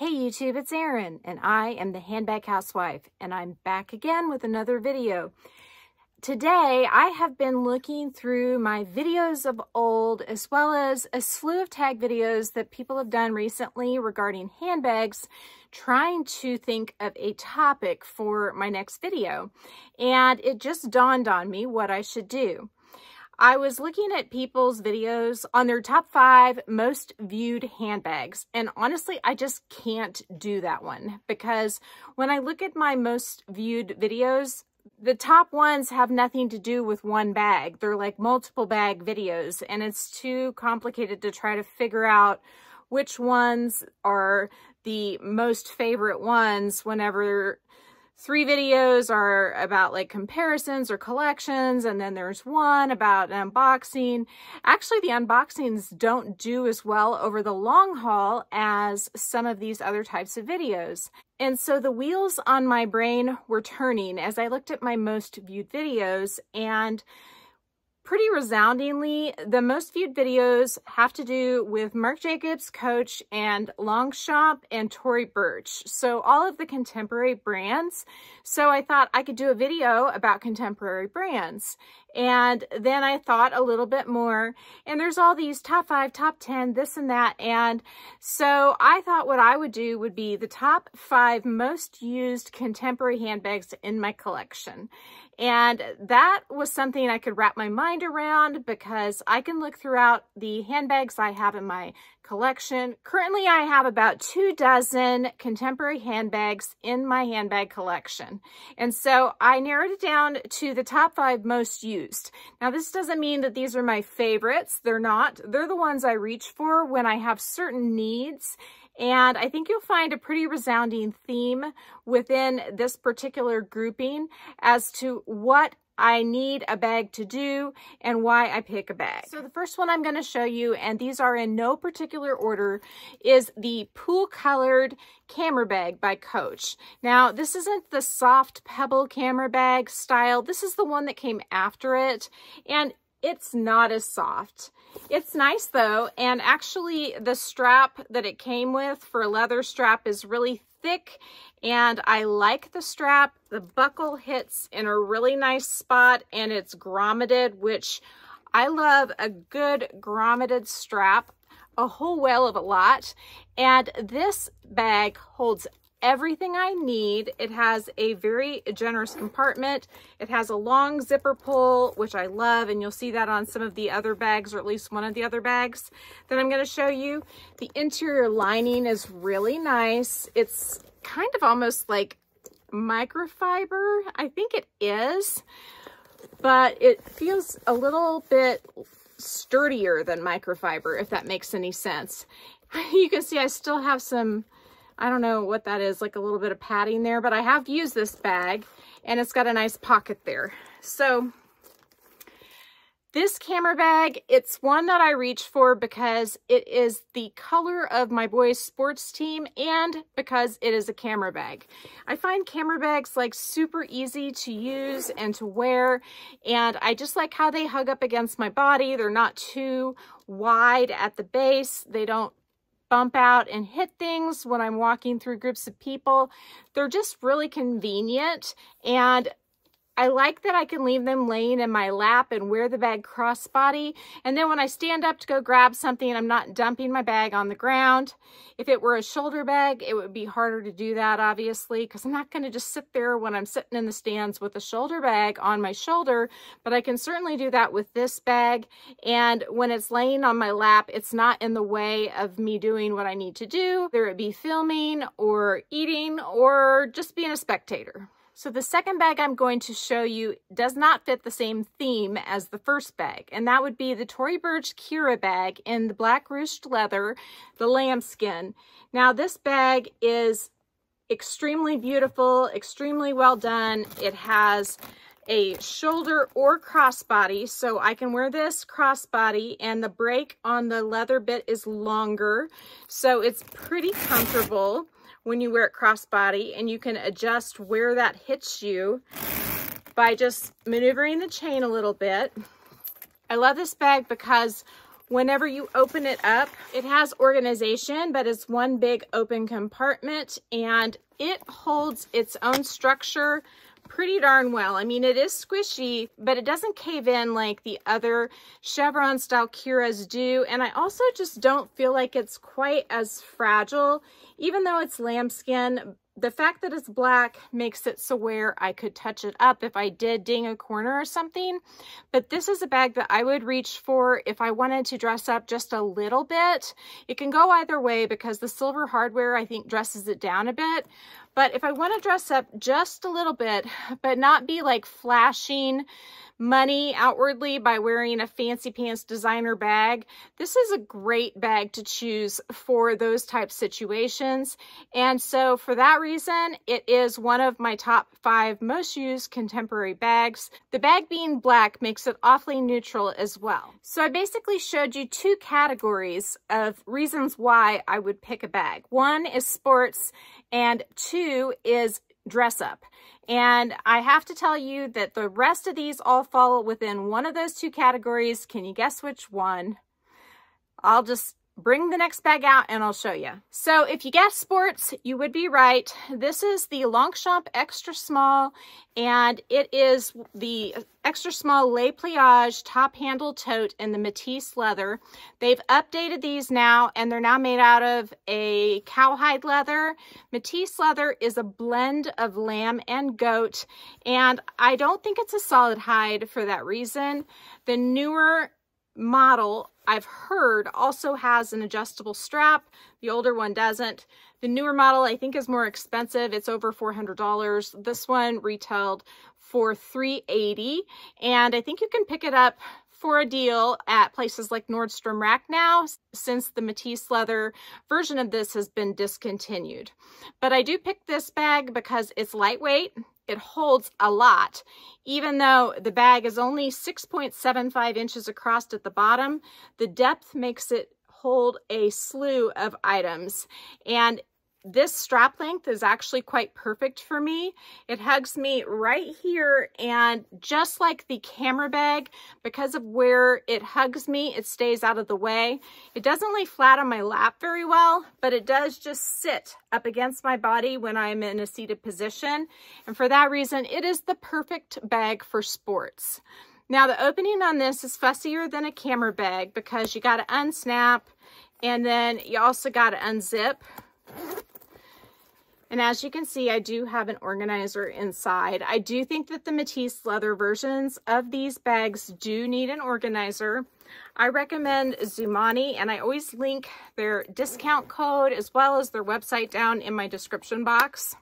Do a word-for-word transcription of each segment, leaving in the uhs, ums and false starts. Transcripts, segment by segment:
Hey YouTube, it's Erin, and I am the Handbag Housewife, and I'm back again with another video. Today, I have been looking through my videos of old, as well as a slew of tag videos that people have done recently regarding handbags, trying to think of a topic for my next video. And it just dawned on me what I should do. I was looking at people's videos on their top five most viewed handbags. And honestly, I just can't do that one because when I look at my most viewed videos, the top ones have nothing to do with one bag. They're like multiple bag videos, and it's too complicated to try to figure out which ones are the most favorite ones whenever three videos are about like comparisons or collections, and then there's one about an unboxing. Actually, the unboxings don't do as well over the long haul as some of these other types of videos. And so the wheels on my brain were turning as I looked at my most viewed videos, and pretty resoundingly, the most viewed videos have to do with Marc Jacobs, Coach, and Longchamp, and Tory Burch. So all of the contemporary brands. So I thought I could do a video about contemporary brands. And then I thought a little bit more, and there's all these top five, top ten, this and that. And so I thought what I would do would be the top five most used contemporary handbags in my collection. And that was something I could wrap my mind around because I can look throughout the handbags I have in my collection. Currently, I have about two dozen contemporary handbags in my handbag collection. And so I narrowed it down to the top five most used. Now, this doesn't mean that these are my favorites. They're not. They're the ones I reach for when I have certain needs. And I think you'll find a pretty resounding theme within this particular grouping as to what I need a bag to do and why I pick a bag. So the first one I'm going to show you, and these are in no particular order, is the Pool Colored Camera Bag by Coach. Now, this isn't the soft pebble camera bag style. This is the one that came after it, and it's not as soft. It's nice though, and actually the strap that it came with for a leather strap is really thick, and I like the strap. The buckle hits in a really nice spot, and it's grommeted, which I love a good grommeted strap, a whole whale of a lot. And this bag holds everything I need. It has a very generous compartment. It has a long zipper pull, which I love, and you'll see that on some of the other bags, or at least one of the other bags that I'm going to show you. The interior lining is really nice. It's kind of almost like microfiber. I think it is, but it feels a little bit sturdier than microfiber, if that makes any sense. You can see I still have some, I don't know what that is, like a little bit of padding there, but I have used this bag, and it's got a nice pocket there. So this camera bag, it's one that I reach for because it is the color of my boys' sports team and because it is a camera bag. I find camera bags like super easy to use and to wear, and I just like how they hug up against my body. They're not too wide at the base. They don't bump out and hit things when I'm walking through groups of people. They're just really convenient, and I like that I can leave them laying in my lap and wear the bag crossbody, and then when I stand up to go grab something, I'm not dumping my bag on the ground. If it were a shoulder bag, it would be harder to do that, obviously, because I'm not going to just sit there when I'm sitting in the stands with a shoulder bag on my shoulder, but I can certainly do that with this bag, and when it's laying on my lap, it's not in the way of me doing what I need to do, whether it be filming or eating or just being a spectator. So the second bag I'm going to show you does not fit the same theme as the first bag, and that would be the Tory Burch Kira bag in the black ruched leather, the lambskin. Now this bag is extremely beautiful, extremely well done. It has a shoulder or crossbody, so I can wear this crossbody, and the break on the leather bit is longer, so it's pretty comfortable when you wear it crossbody, and you can adjust where that hits you by just maneuvering the chain a little bit. I love this bag because Whenever you open it up, it has organization, but it's one big open compartment, and it holds its own structure pretty darn well. I mean, it is squishy, but it doesn't cave in like the other chevron style Kiras do. And I also just don't feel like it's quite as fragile, even though it's lambskin. The fact that it's black makes it so where I could touch it up if I did ding a corner or something. But this is a bag that I would reach for if I wanted to dress up just a little bit. It can go either way because the silver hardware, I think, dresses it down a bit. But if I want to dress up just a little bit, but not be like flashing money outwardly by wearing a fancy pants designer bag, this is a great bag to choose for those type situations. And so for that reason, it is one of my top five most used contemporary bags. The bag being black makes it awfully neutral as well. So I basically showed you two categories of reasons why I would pick a bag. One is sports and two is dress up. And I have to tell you that the rest of these all fall within one of those two categories. Can you guess which one? I'll just bring the next bag out and I'll show you. So if you guessed sports, you would be right. This is the Longchamp extra small, and it is the extra small Le Pliage top handle tote in the Matisse leather. They've updated these now, and they're now made out of a cowhide leather. Matisse leather is a blend of lamb and goat, and I don't think it's a solid hide for that reason. The newer model I've heard also has an adjustable strap. The older one doesn't. The newer model I think is more expensive. It's over four hundred dollars. This one retailed for three eighty, and I think you can pick it up for a deal at places like Nordstrom Rack now, since the Matisse leather version of this has been discontinued. But I do pick this bag because it's lightweight. It holds a lot. Even though the bag is only six point seven five inches across at the bottom, the depth makes it hold a slew of items. And this strap length is actually quite perfect for me. It hugs me right here, and just like the camera bag, because of where it hugs me, it stays out of the way. It doesn't lay flat on my lap very well, but it does just sit up against my body when I'm in a seated position. And for that reason, it is the perfect bag for sports. Now, the opening on this is fussier than a camera bag because you got to unsnap, and then you also got to unzip. And as you can see, I do have an organizer inside. I do think that the Matisse leather versions of these bags do need an organizer. I recommend Zumoni, and I always link their discount code as well as their website down in my description box.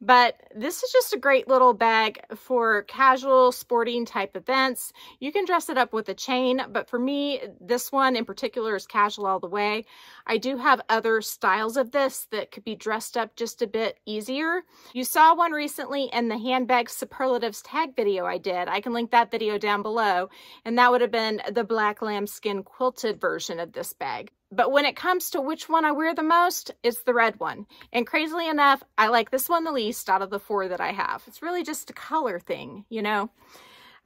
But this is just a great little bag for casual sporting type events. You can dress it up with a chain, but for me, this one in particular is casual all the way. I do have other styles of this that could be dressed up just a bit easier. You saw one recently in the handbag superlatives tag video I did. I can link that video down below, and that would have been the black lambskin quilted version of this bag. But when it comes to which one I wear the most, it's the red one. And crazily enough, I like this one the least out of the four that I have. It's really just a color thing, you know?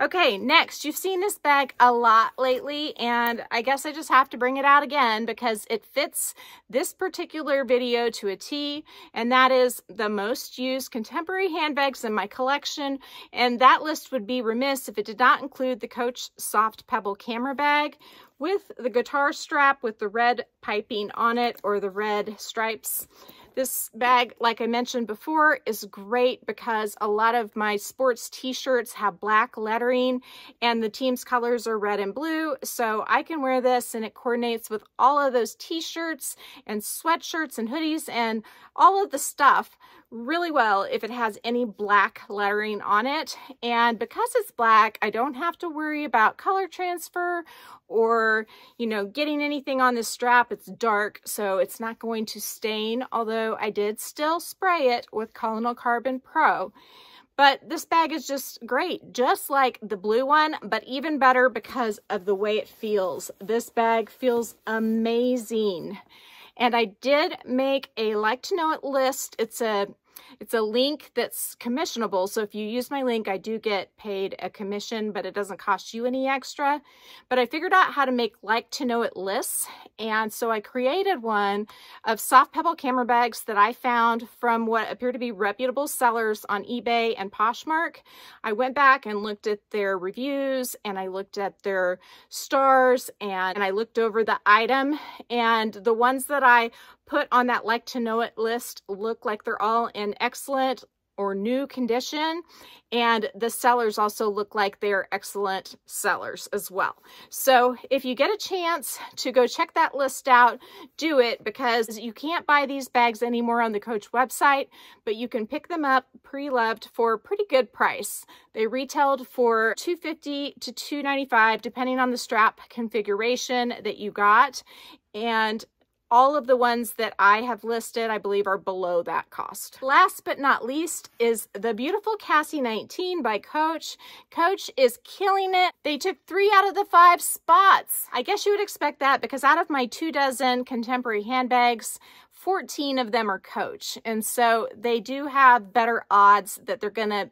Okay, next, you've seen this bag a lot lately, and I guess I just have to bring it out again because it fits this particular video to a T, and that is the most used contemporary handbags in my collection. And that list would be remiss if it did not include the Coach Soft Pebble camera bag with the guitar strap with the red piping on it, or the red stripes. This bag, like I mentioned before, is great because a lot of my sports t-shirts have black lettering and the team's colors are red and blue. So I can wear this, and it coordinates with all of those t-shirts and sweatshirts and hoodies and all of the stuff really well if it has any black lettering on it. And because it's black, I don't have to worry about color transfer or, you know, getting anything on this strap. It's dark, so it's not going to stain, although I did still spray it with Collonal Carbon Pro. But this bag is just great, just like the blue one, but even better because of the way it feels. This bag feels amazing. And I did make a Like to Know It list. It's a It's a link that's commissionable. So if you use my link, I do get paid a commission, but it doesn't cost you any extra. But I figured out how to make Like to Know It lists. And so I created one of soft pebble camera bags that I found from what appear to be reputable sellers on eBay and Poshmark. I went back and looked at their reviews and I looked at their stars and, and I looked over the item, and the ones that I put on that Like to Know It list look like they're all in excellent or new condition, and the sellers also look like they're excellent sellers as well. So if you get a chance to go check that list out, do it, because you can't buy these bags anymore on the Coach website, but you can pick them up pre-loved for a pretty good price. They retailed for two fifty to two ninety-five depending on the strap configuration that you got, and all of the ones that I have listed, I believe, are below that cost. Last but not least is the beautiful Cassie nineteen by Coach. Coach is killing it. They took three out of the five spots. I guess you would expect that, because out of my two dozen contemporary handbags, fourteen of them are Coach. And so they do have better odds that they're gonna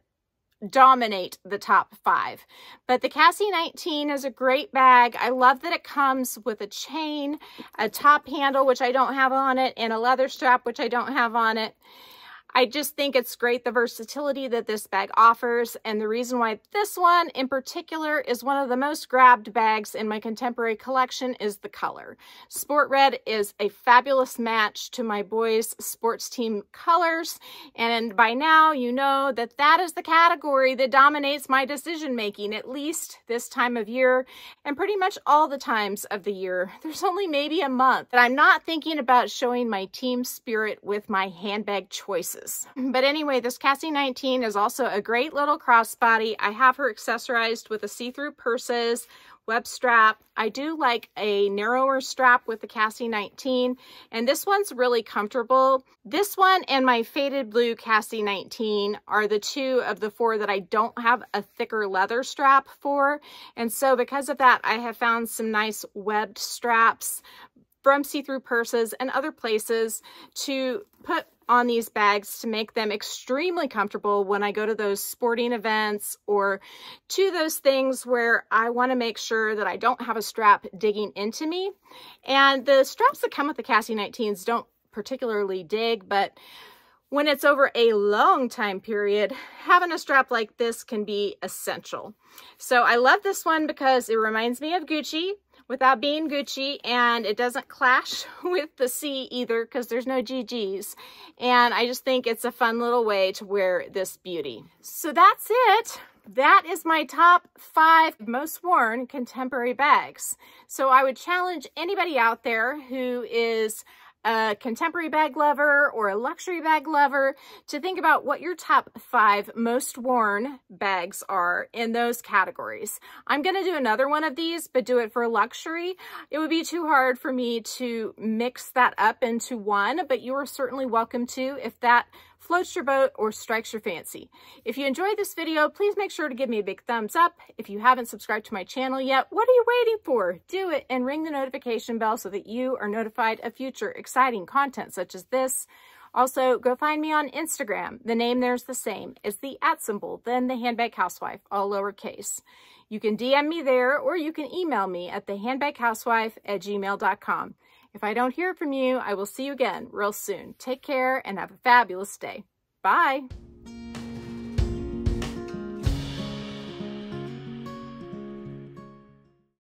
dominate the top five. But the Cassie nineteen is a great bag. I love that it comes with a chain, a top handle, which I don't have on it, and a leather strap, which I don't have on it. I just think it's great, the versatility that this bag offers, and the reason why this one in particular is one of the most grabbed bags in my contemporary collection is the color. Sport red is a fabulous match to my boys' sports team colors, and by now you know that that is the category that dominates my decision making, at least this time of year, and pretty much all the times of the year. There's only maybe a month that I'm not thinking about showing my team spirit with my handbag choices. But anyway, this Cassie nineteen is also a great little crossbody. I have her accessorized with a see-through purses, web strap. I do like a narrower strap with the Cassie nineteen, and this one's really comfortable. This one and my faded blue Cassie nineteen are the two of the four that I don't have a thicker leather strap for. And so because of that, I have found some nice webbed straps from see-through purses and other places to put on these bags to make them extremely comfortable when I go to those sporting events or to those things where I want to make sure that I don't have a strap digging into me. And the straps that come with the Cassie nineteens don't particularly dig, but when it's over a long time period, having a strap like this can be essential. So I love this one because it reminds me of Gucci without being Gucci, and it doesn't clash with the C either because there's no G Gs. And I just think it's a fun little way to wear this beauty. So that's it. That is my top five most worn contemporary bags. So I would challenge anybody out there who is a contemporary bag lover or a luxury bag lover to think about what your top five most worn bags are in those categories. I'm going to do another one of these, but do it for luxury. It would be too hard for me to mix that up into one, but you are certainly welcome to if that floats your boat or strikes your fancy. If you enjoyed this video, please make sure to give me a big thumbs up. If you haven't subscribed to my channel yet, what are you waiting for? Do it, and ring the notification bell so that you are notified of future exciting content such as this. Also, go find me on Instagram. The name there's the same. It's the at symbol, then the Handbag Housewife, all lowercase. You can D M me there, or you can email me at the handbag housewife at gmail dot com. If I don't hear from you, I will see you again real soon. Take care and have a fabulous day. Bye.